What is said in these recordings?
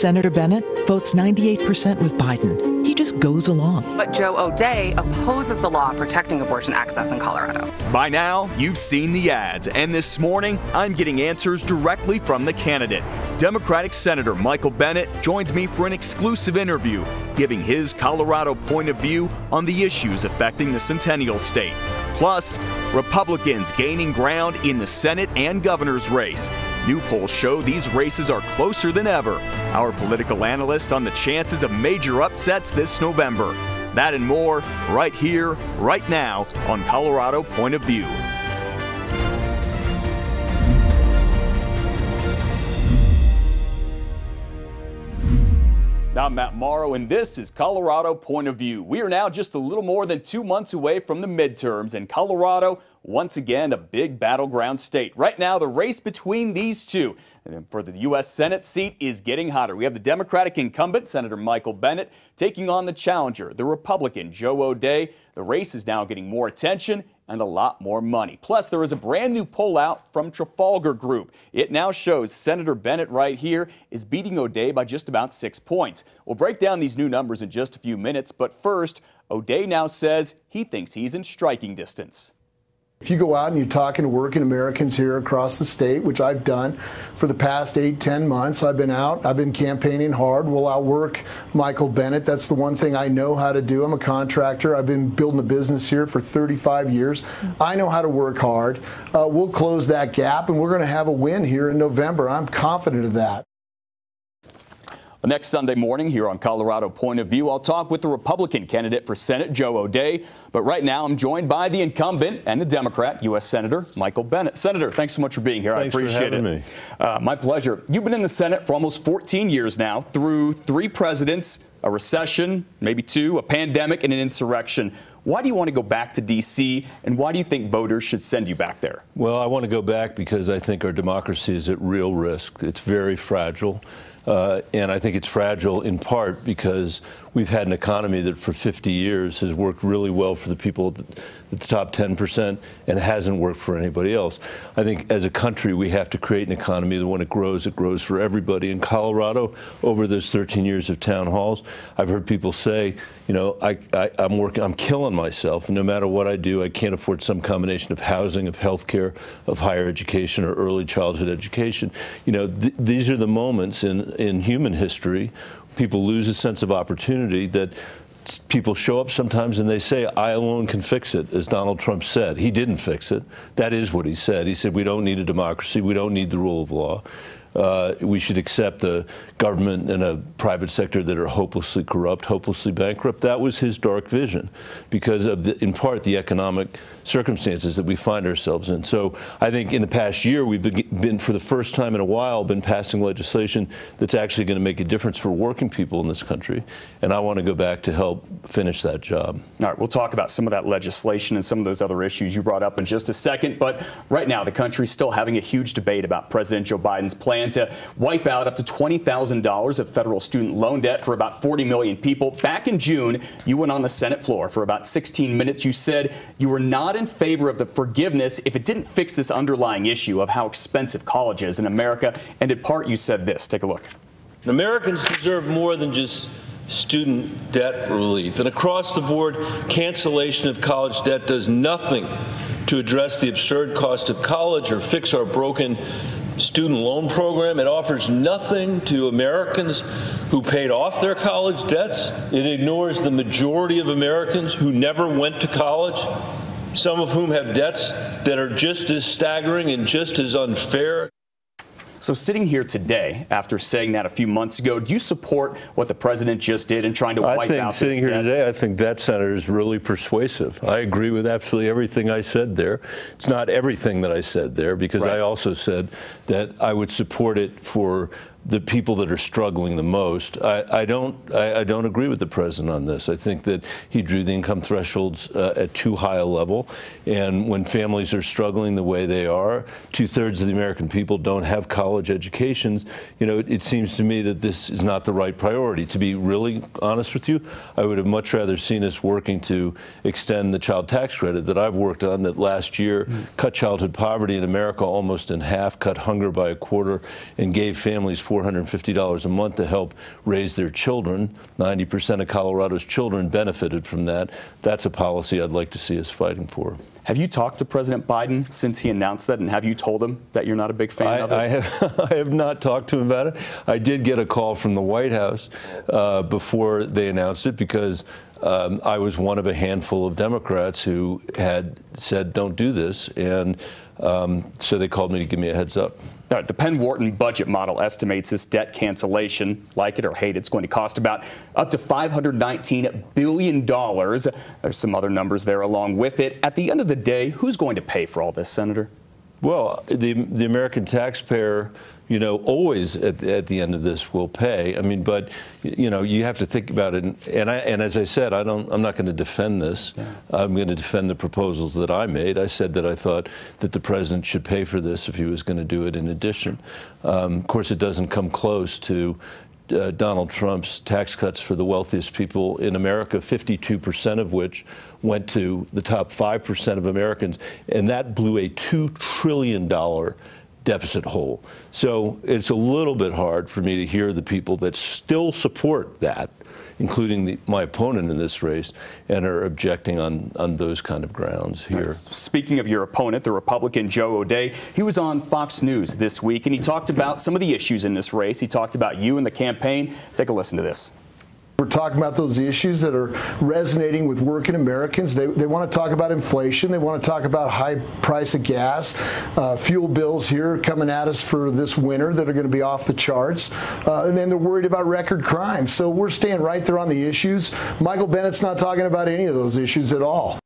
Senator Bennet votes 98% with Biden. He just goes along. But Joe O'Dea opposes the law protecting abortion access in Colorado. By now, you've seen the ads, and this morning, I'm getting answers directly from the candidate. Democratic Senator Michael Bennet joins me for an exclusive interview, giving his Colorado point of view on the issues affecting the Centennial State. Plus, Republicans gaining ground in the Senate and governor's race. New polls show these races are closer than ever. Our political analyst on the chances of major upsets this November. That and more right here, right now on Colorado Point of View. I'm Matt Mauro, and this is Colorado Point of View. We are now just a little more than 2 months away from the midterms, and Colorado, once again, a big battleground state. Right now, the race between these two for the U.S. Senate seat is getting hotter. We have the Democratic incumbent, Senator Michael Bennet, taking on the challenger, the Republican, Joe O'Dea. The race is now getting more attention and a lot more money. Plus, there is a brand new poll out from Trafalgar Group. It now shows Senator Bennet right here is beating O'Dea by just about 6 points. We'll break down these new numbers in just a few minutes, but first, O'Dea now says he thinks he's in striking distance. If you go out and you talk to working Americans here across the state, which I've done for the past 8-10 months, I've been out, I've been campaigning hard. We'll outwork Michael Bennet. That's the one thing I know how to do. I'm a contractor. I've been building a business here for 35 years. I know how to work hard. We'll close that gap, and we're going to have a win here in November. I'm confident of that. Well, next Sunday morning here on Colorado Point of View, I'll talk with the Republican candidate for Senate, Joe O'Dea. But right now, I'm joined by the incumbent and the Democrat, U.S. Senator Michael Bennet. Senator, thanks so much for being here. Thanks, I appreciate it. Me. My pleasure. You've been in the Senate for almost 14 years now, through 3 presidents, a recession, maybe 2, a pandemic, and an insurrection. Why do you want to go back to D.C., and why do you think voters should send you back there? Well, I want to go back because I think our democracy is at real risk. It's very fragile. And I think it's fragile in part because we've had an economy that for 50 years has worked really well for the people at the top 10% and hasn't worked for anybody else. I think as a country, we have to create an economy that when it grows for everybody. In Colorado, over those 13 years of town halls, I've heard people say, you know, I'm killing myself. No matter what I do, I can't afford some combination of housing, of health care, of higher education, or early childhood education. You know, these are the moments in human history. People lose a sense of opportunity that people show up sometimes and they say, I alone can fix it, as Donald Trump said. He didn't fix it. That is what he said. He said, we don't need a democracy. We don't need the rule of law. We should accept a government and a private sector that are hopelessly corrupt, hopelessly bankrupt. That was his dark vision because of, in part, the economic circumstances that we find ourselves in. So I think in the past year, we've been, for the first time in a while, been passing legislation that's actually going to make a difference for working people in this country. And I want to go back to help finish that job. All right, we'll talk about some of that legislation and some of those other issues you brought up in just a second. But right now, the country's still having a huge debate about President Joe Biden's plan to wipe out up to $20,000 of federal student loan debt for about 40 million people. Back in June, you went on the Senate floor for about 16 minutes. You said you were not in favor of the forgiveness if it didn't fix this underlying issue of how expensive college is in America. And in part, you said this. Take a look. Americans deserve more than just student debt relief. And across the board, cancellation of college debt does nothing to address the absurd cost of college or fix our broken student loan program. It offers nothing to Americans who paid off their college debts. It ignores the majority of Americans who never went to college, some of whom have debts that are just as staggering and just as unfair. So sitting here today, after saying that a few months ago, do you support what the president just did in trying to wipe out this debt? Sitting here today, I think that senator is really persuasive. I agree with absolutely everything I said there. It's not everything that I said there, because I also said that I would support it for the people that are struggling the most. I don't agree with the president on this. I think that he drew the income thresholds at too high a level, and when families are struggling the way they are, 2/3 of the American people don't have college educations. You know, it seems to me that this is not the right priority. To be really honest with you, I would have much rather seen us working to extend the child tax credit that I've worked on, that last year cut childhood poverty in America almost in half, cut hunger by a quarter, and gave families $450 a month to help raise their children. 90% of Colorado's children benefited from that. That's a policy I'd like to see us fighting for. Have you talked to President Biden since he announced that, and have you told him that you're not a big fan of it? I have not talked to him about it. I did get a call from the White House before they announced it, because I was one of a handful of Democrats who had said, don't do this, and so they called me to give me a heads up. All right, the Penn-Wharton budget model estimates this debt cancellation, like it or hate it, it's going to cost about up to $519 billion. There's some other numbers there along with it. At the end of the day, who's going to pay for all this, Senator? Well, the American taxpayer, you know, always at the end of this will pay. I mean, but, you know, you have to think about it. And as I said, I'm not going to defend this. Yeah. I'm going to defend the proposals that I made. I said that I thought that the president should pay for this if he was going to do it in addition. Of course, it doesn't come close to Donald Trump's tax cuts for the wealthiest people in America, 52% of which went to the top 5% of Americans, and that blew a $2 trillion deficit hole. So it's a little bit hard for me to hear the people that still support that, including my opponent in this race, and are objecting on those kind of grounds here. Right. Speaking of your opponent, the Republican Joe O'Dea, he was on Fox News this week, and he talked about some of the issues in this race. He talked about you and the campaign. Take a listen to this. We're talking about those issues that are resonating with working Americans. They want to talk about inflation. They want to talk about high price of gas, fuel bills here coming at us for this winter that are going to be off the charts. And then they're worried about record crime. So we're staying right there on the issues. Michael Bennett's not talking about any of those issues at all.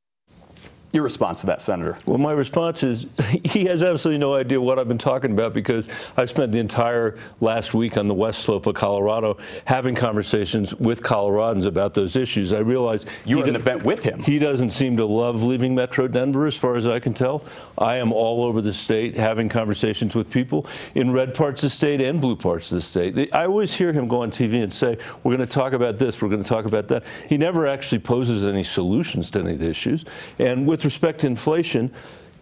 Your response to that, Senator? Well, my response is he has absolutely no idea what I've been talking about, because I've spent the entire last week on the West Slope of Colorado having conversations with Coloradans about those issues. I realize you were at an event with him. He doesn't seem to love leaving Metro Denver, as far as I can tell. I am all over the state having conversations with people in red parts of the state and blue parts of the state. I always hear him go on TV and say, we're going to talk about this, we're going to talk about that. He never actually poses any solutions to any of the issues. And with respect to inflation,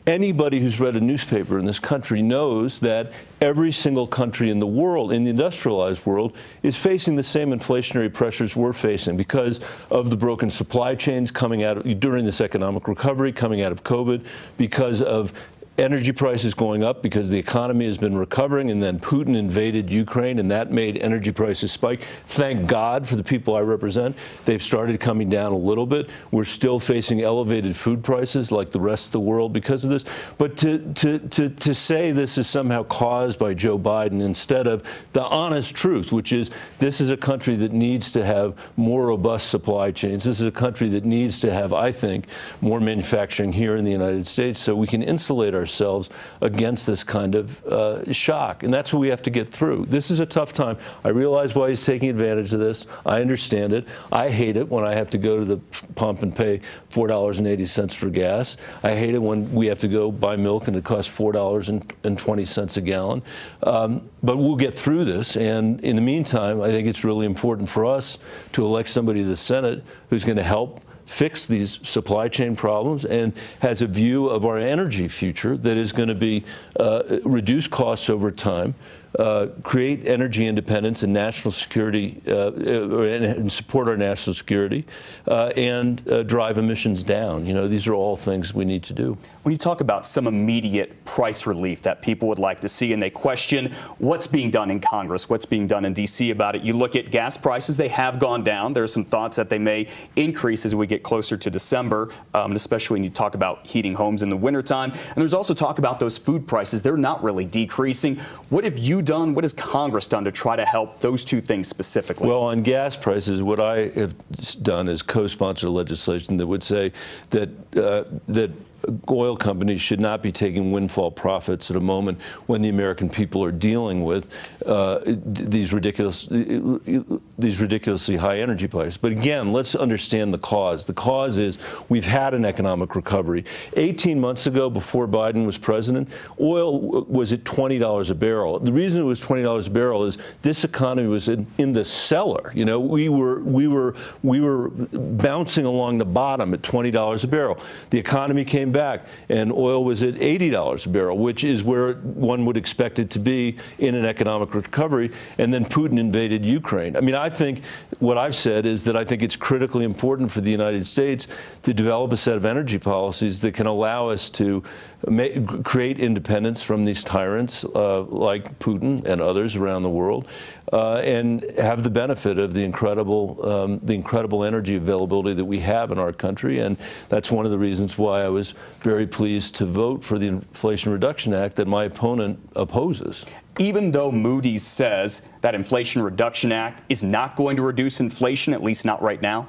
anybody who's read a newspaper in this country knows that every single country in the world, in the industrialized world, is facing the same inflationary pressures we're facing because of the broken supply chains coming out during this economic recovery, coming out of COVID, because of energy prices going up because the economy has been recovering, and then Putin invaded Ukraine, and that made energy prices spike. Thank God for the people I represent. They've started coming down a little bit. We're still facing elevated food prices like the rest of the world because of this. But to say this is somehow caused by Joe Biden, instead of the honest truth, which is this is a country that needs to have more robust supply chains. This is a country that needs to have, I think, more manufacturing here in the United States so we can insulate ourselves against this kind of shock. And that's what we have to get through. This is a tough time. I realize why he's taking advantage of this. I understand it. I hate it when I have to go to the pump and pay $4.80 for gas. I hate it when we have to go buy milk and it costs $4.20 a gallon. But we'll get through this. And in the meantime, I think it's really important for us to elect somebody to the Senate who's going to help fix these supply chain problems and has a view of our energy future that is going to be reduce costs over time, create energy independence and national security, and support our national security, and drive emissions down. You know, these are all things we need to do. When you talk about some immediate price relief that people would like to see, and they question what's being done in Congress, what's being done in D.C. about it, you look at gas prices, they have gone down. There are some thoughts that they may increase as we get closer to December, especially when you talk about heating homes in the wintertime. And there's also talk about those food prices. They're not really decreasing. What have you done? What has Congress done to try to help those two things specifically? Well, on gas prices, what I have done is co-sponsor legislation that would say that that oil companies should not be taking windfall profits at a moment when the American people are dealing with these ridiculously high energy prices. But again, let's understand the cause. The cause is we've had an economic recovery. 18 months ago, before Biden was president, oil was at $20 a barrel. The reason it was $20 a barrel is this economy was in the cellar. You know, we were bouncing along the bottom at $20 a barrel. The economy came came back and oil was at $80 a barrel, which is where one would expect it to be in an economic recovery, and then Putin invaded Ukraine. I mean, I think what I've said is that I think it's critically important for the United States to develop a set of energy policies that can allow us to create independence from these tyrants like Putin and others around the world, and have the benefit of the incredible energy availability that we have in our country. And that's one of the reasons why I was very pleased to vote for the Inflation Reduction Act that my opponent opposes. Even though Moody's says that Inflation Reduction Act is not going to reduce inflation, at least not right now?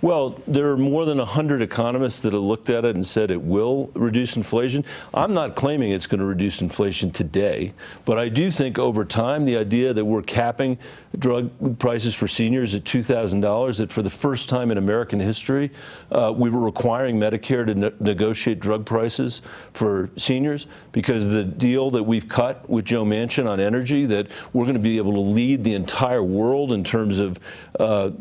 Well, there are more than 100 economists that have looked at it and said it will reduce inflation. I'm not claiming it's going to reduce inflation today, but I do think over time the idea that we're capping drug prices for seniors at $2,000, that for the first time in American history we were requiring Medicare to negotiate drug prices for seniors because of the deal that we've cut with Joe Manchin on energy, that we're going to be able to lead the entire world in terms of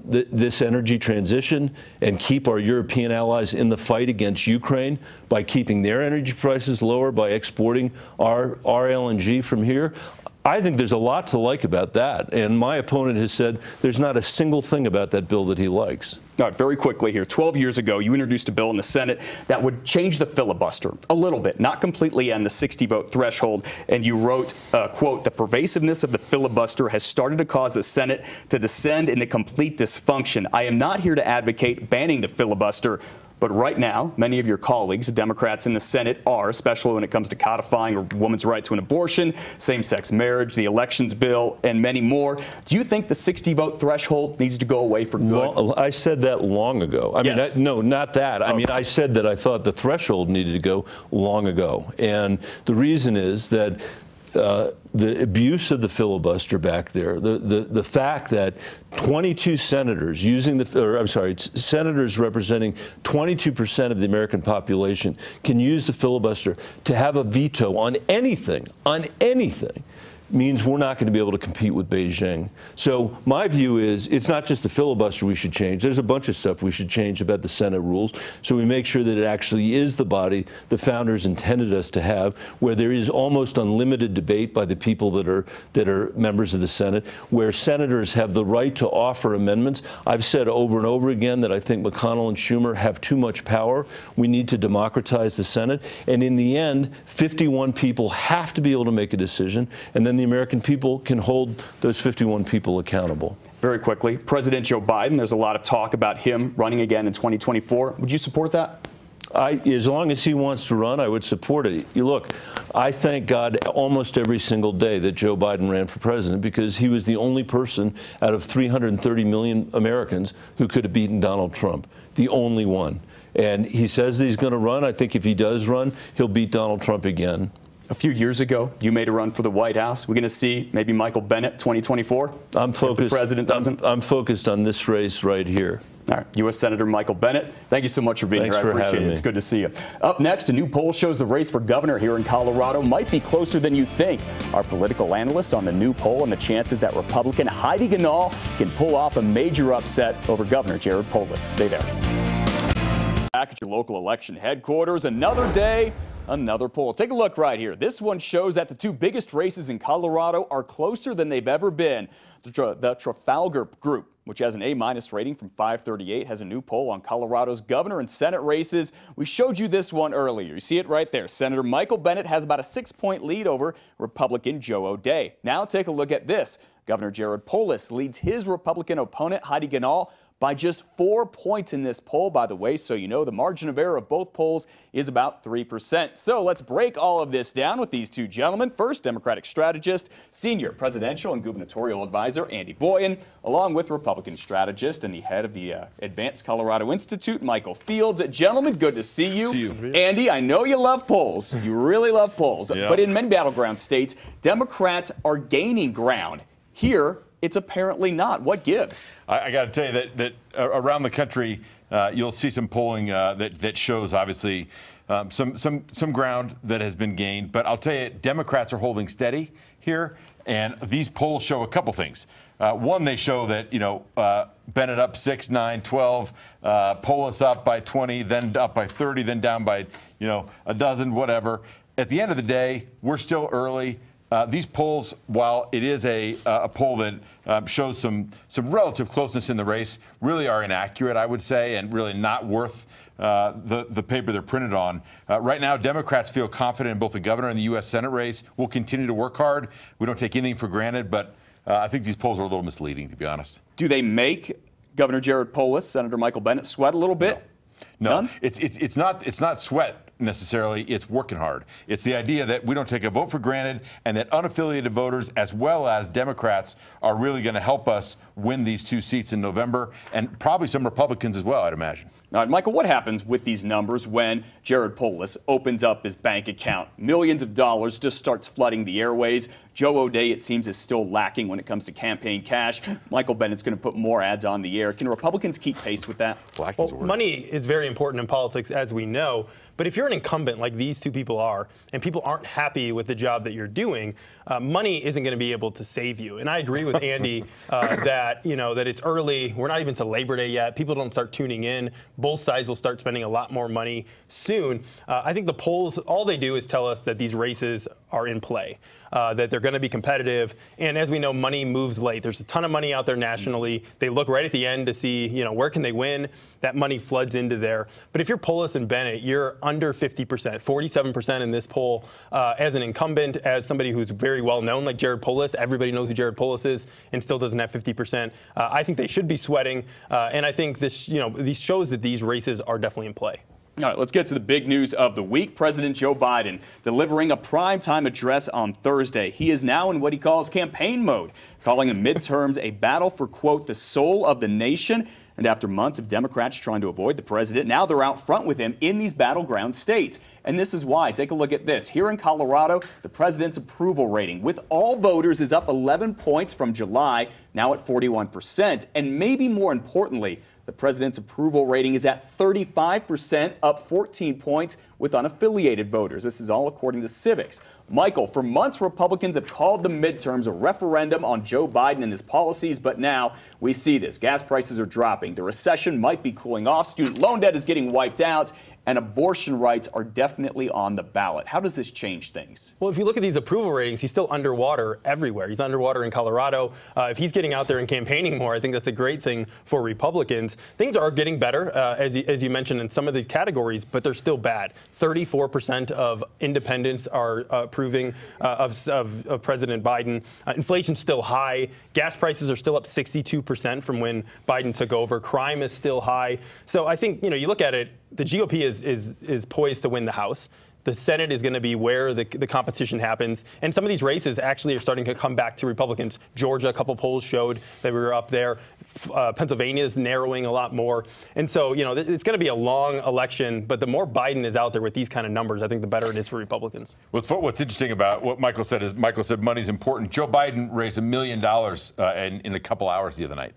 this energy transition, and keep our European allies in the fight against Ukraine by keeping their energy prices lower, by exporting our LNG from here. I think there's a lot to like about that, and my opponent has said there's not a single thing about that bill that he likes. All right, very quickly here, 12 years ago, you introduced a bill in the Senate that would change the filibuster a little bit, not completely on the 60-vote threshold, and you wrote, quote, "The pervasiveness of the filibuster has started to cause the Senate to descend into complete dysfunction. I am not here to advocate banning the filibuster, but right now, many of your colleagues, Democrats in the Senate, are, especially when it comes to codifying a woman's right to an abortion, same-sex marriage, the elections bill, and many more. Do you think the 60-vote threshold needs to go away for good? Well, I said that long ago. I mean, no, not that. I mean, I said that I thought the threshold needed to go long ago. And the reason is that the abuse of the filibuster back there, the fact that 22 senators using the, or I'm sorry, senators representing 22% of the American population can use the filibuster to have a veto on anything, means we're not going to be able to compete with Beijing. So my view is it's not just the filibuster we should change. There's a bunch of stuff we should change about the Senate rules, so we make sure that it actually is the body the founders intended us to have, where there is almost unlimited debate by the people that are members of the Senate, where senators have the right to offer amendments. I've said over and over again that I think McConnell and Schumer have too much power. We need to democratize the Senate. And in the end, 51 people have to be able to make a decision, and then the American people can hold those 51 people accountable. Very quickly, President Joe Biden, there's a lot of talk about him running again in 2024. Would you support that? As long as he wants to run, I would support it. You look, I thank God almost every single day that Joe Biden ran for president, because he was the only person out of 330 million Americans who could have beaten Donald Trump, the only one. And he says that he's going to run. I think if he does run, he'll beat Donald Trump again. A few years ago, you made a run for the White House. We're going to see maybe Michael Bennet 2024. If the president doesn't. I'm focused on this race right here. All right, U.S. Senator Michael Bennet, thank you so much for being here. I appreciate it. It's good to see you. Up next, a new poll shows the race for governor here in Colorado might be closer than you think. Our political analyst on the new poll and the chances that Republican Heidi Ganahl can pull off a major upset over Governor Jared Polis. Stay there. Back at your local election headquarters, another day, another poll. Take a look right here. This one shows that the two biggest races in Colorado are closer than they've ever been. The Trafalgar Group, which has an A- rating from 538, has a new poll on Colorado's governor and Senate races. We showed you this one earlier. You see it right there. Senator Michael Bennet has about a 6-point lead over Republican Joe O'Dea. Now take a look at this. Governor Jared Polis leads his Republican opponent, Heidi Ganahl, by just 4 points in this poll, by the way, so you know the margin of error of both polls is about 3%. So let's break all of this down with these two gentlemen. First, Democratic strategist, senior presidential and gubernatorial advisor Andy Boyan, along with Republican strategist and the head of the Advanced Colorado Institute, Michael Fields. Gentlemen, good to see you. Andy, I know you love polls. You really love polls. Yeah. But in many battleground states, Democrats are gaining ground. Here, it's apparently not. What gives? I got to tell you that around the country, you'll see some polling that shows, obviously, some ground that has been gained. But I'll tell you, Democrats are holding steady here, and these polls show a couple things. One, they show that, Bennet up 6, 9, 12, Polis up by 20, then up by 30, then down by, a dozen, whatever. At the end of the day, we're still early. These polls, while it is a poll that shows some relative closeness in the race, really are inaccurate, I would say, and really not worth the paper they're printed on. Right now, Democrats feel confident in both the governor and the U.S. Senate race. We'll continue to work hard. We don't take anything for granted, but I think these polls are a little misleading, to be honest. Do they make Governor Jared Polis, Senator Michael Bennet sweat a little bit? No. It's not sweat necessarily. It's working hard. It's the idea that we don't take a vote for granted and that unaffiliated voters as well as Democrats are really going to help us win these two seats in November, and probably some Republicans as well, I'd imagine. All right, Michael, what happens with these numbers when Jared Polis opens up his bank account? Millions of dollars just starts flooding the airways. Joe O'Dea, it seems, is still lacking when it comes to campaign cash. Michael Bennett's going to put more ads on the air. Can Republicans keep pace with that? Well, money is very important in politics, as we know. But if you're an incumbent like these two people are, and people aren't happy with the job that you're doing, money isn't going to be able to save you. And I agree with Andy that, that it's early. We're not even to Labor Day yet. People don't start tuning in. Both sides will start spending a lot more money soon. I think the polls, all they do is tell us that these races are in play, that they're going to be competitive. And as we know, money moves late. There's a ton of money out there nationally. They look right at the end to see, where can they win? That money floods into there. But if you're Polis and Bennet, you're under 50%, 47% in this poll. As an incumbent, as somebody who's very well known, like Jared Polis, everybody knows who Jared Polis is and still doesn't have 50%. I think they should be sweating. And I think this, these shows that these races are definitely in play. All right, let's get to the big news of the week. President Joe Biden delivering a primetime address on Thursday. He is now in what he calls campaign mode, calling the midterms a battle for, quote, the soul of the nation. And after months of Democrats trying to avoid the president, now they're out front with him in these battleground states. And this is why. Take a look at this. Here in Colorado, the president's approval rating with all voters is up 11 points from July, now at 41%. And maybe more importantly, the president's approval rating is at 35%, up 14 points with unaffiliated voters. This is all according to Civics. Michael, for months, Republicans have called the midterms a referendum on Joe Biden and his policies, but now we see this. Gas prices are dropping. The recession might be cooling off. Student loan debt is getting wiped out. And abortion rights are definitely on the ballot. How does this change things? Well, if you look at these approval ratings, he's still underwater everywhere. He's underwater in Colorado. If he's getting out there and campaigning more, I think that's a great thing for Republicans. Things are getting better, as you mentioned, in some of these categories, but they're still bad. 34% of independents are approving of President Biden. Inflation's still high. Gas prices are still up 62% from when Biden took over. Crime is still high. So I think, you look at it, the GOP is poised to win the House. The Senate is going to be where the competition happens. And some of these races actually are starting to come back to Republicans. Georgia, a couple polls showed that we were up there. Pennsylvania is narrowing a lot more. And so, it's going to be a long election. But the more Biden is out there with these kind of numbers, I think the better it is for Republicans. What's interesting about what Michael said is Michael said money's important. Joe Biden raised $1 million in a couple hours the other night.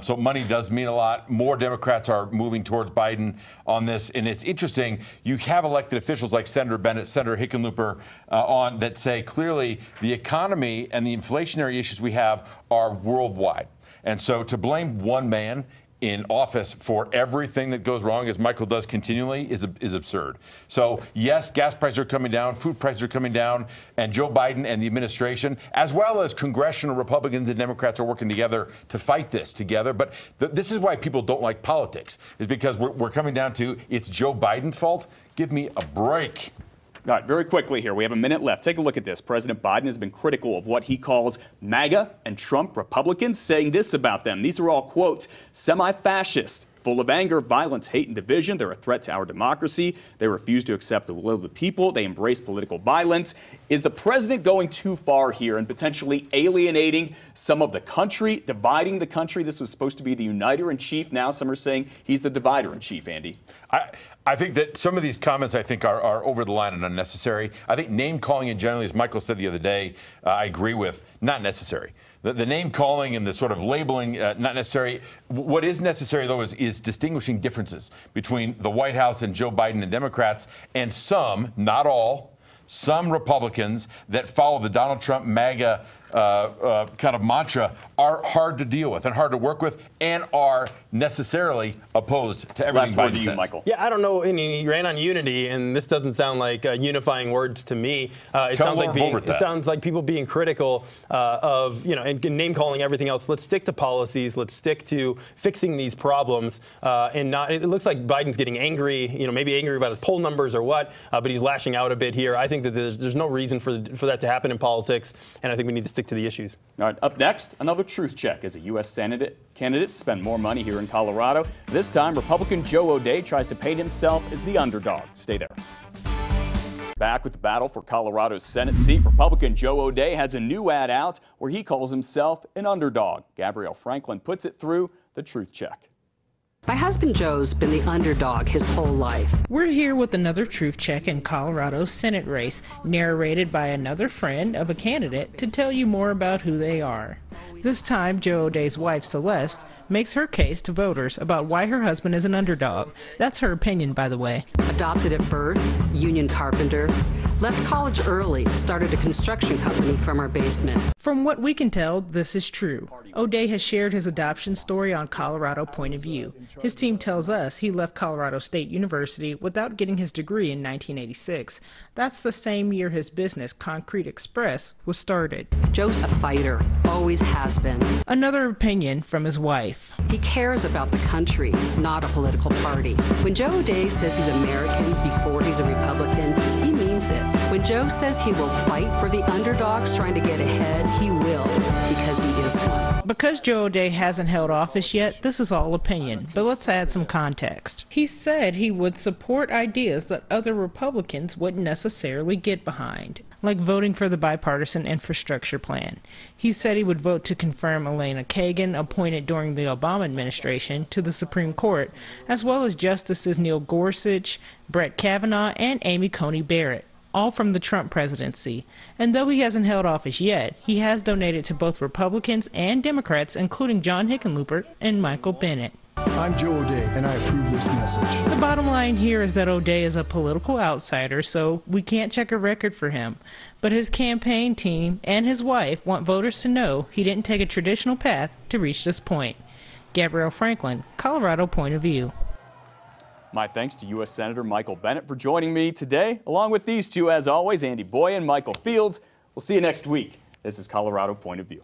So money does mean a lot. More Democrats are moving towards Biden on this. And it's interesting. You have elected officials like Senator Bennet, Senator Hickenlooper on that say clearly the economy and the inflationary issues we have are worldwide. And so to blame one man in office for everything that goes wrong, as Michael does continually, is absurd. So, yes, gas prices are coming down, food prices are coming down, and Joe Biden and the administration, as well as congressional Republicans and Democrats, are working together to fight this together. But this is why people don't like politics, is because we're coming down to it's Joe Biden's fault. Give me a break. All right, very quickly here. We have a minute left. Take a look at this. President Biden has been critical of what he calls MAGA and Trump Republicans, saying this about them. These are all quotes, semi-fascist, full of anger, violence, hate, and division. They're a threat to our democracy. They refuse to accept the will of the people. They embrace political violence. Is the president going too far here and potentially alienating some of the country, dividing the country? This was supposed to be the uniter in chief. Now some are saying he's the divider in chief, Andy. I think that some of these comments, are over the line and unnecessary. I think name-calling in general, as Michael said the other day, I agree with, not necessary. The name-calling and the sort of labeling, not necessary. What is necessary, though, is distinguishing differences between the White House and Joe Biden and Democrats and some, not all, some Republicans that follow the Donald Trump MAGA kind of mantra are hard to deal with and hard to work with and are necessarily opposed to everything Biden says. Michael. Yeah, I don't know. You ran on unity, and this doesn't sound like unifying words to me. It sounds like people being critical of, and name-calling everything else. Let's stick to policies. Let's stick to fixing these problems. It looks like Biden's getting angry, maybe angry about his poll numbers or what, but he's lashing out a bit here. I think that there's no reason for that to happen in politics, and I think we need to stick to the issues. All right, up next, another truth check as a U.S. Senate candidate spend more money here in Colorado. This time, Republican Joe O'Dea tries to paint himself as the underdog. Stay there. Back with the battle for Colorado's Senate seat, Republican Joe O'Dea has a new ad out where he calls himself an underdog. Gabrielle Franklin puts it through the truth check. My husband Joe's been the underdog his whole life. We're here with another truth check in Colorado's Senate race, narrated by another friend of a candidate to tell you more about who they are. This time, Joe O'Dea's wife, Celeste, makes her case to voters about why her husband is an underdog. That's her opinion, by the way. Adopted at birth, union carpenter, left college early, started a construction company from our basement. From what we can tell, this is true. O'Dea has shared his adoption story on Colorado Point of View. His team tells us he left Colorado State University without getting his degree in 1986. That's the same year his business, Concrete Express, was started. Joe's a fighter, always has been. Another opinion from his wife. He cares about the country, not a political party. When Joe O'Dea says he's American before he's a Republican, he means it. When Joe says he will fight for the underdogs trying to get ahead, he will, because he is one. Because Joe O'Dea hasn't held office yet, this is all opinion, but let's add some context. He said he would support ideas that other Republicans wouldn't necessarily get behind, like voting for the bipartisan infrastructure plan. He said he would vote to confirm Elena Kagan, appointed during the Obama administration, to the Supreme Court, as well as Justices Neil Gorsuch, Brett Kavanaugh, and Amy Coney Barrett, all from the Trump presidency. And though he hasn't held office yet, he has donated to both Republicans and Democrats, including John Hickenlooper and Michael Bennet. I'm Joe O'Dea, and I approve this message. The bottom line here is that O'Dea is a political outsider, so we can't check a record for him. But his campaign team and his wife want voters to know he didn't take a traditional path to reach this point. Gabrielle Franklin, Colorado Point of View. My thanks to U.S. Senator Michael Bennet for joining me today, along with these two, as always, Andy Boyan, Michael Fields. We'll see you next week. This is Colorado Point of View.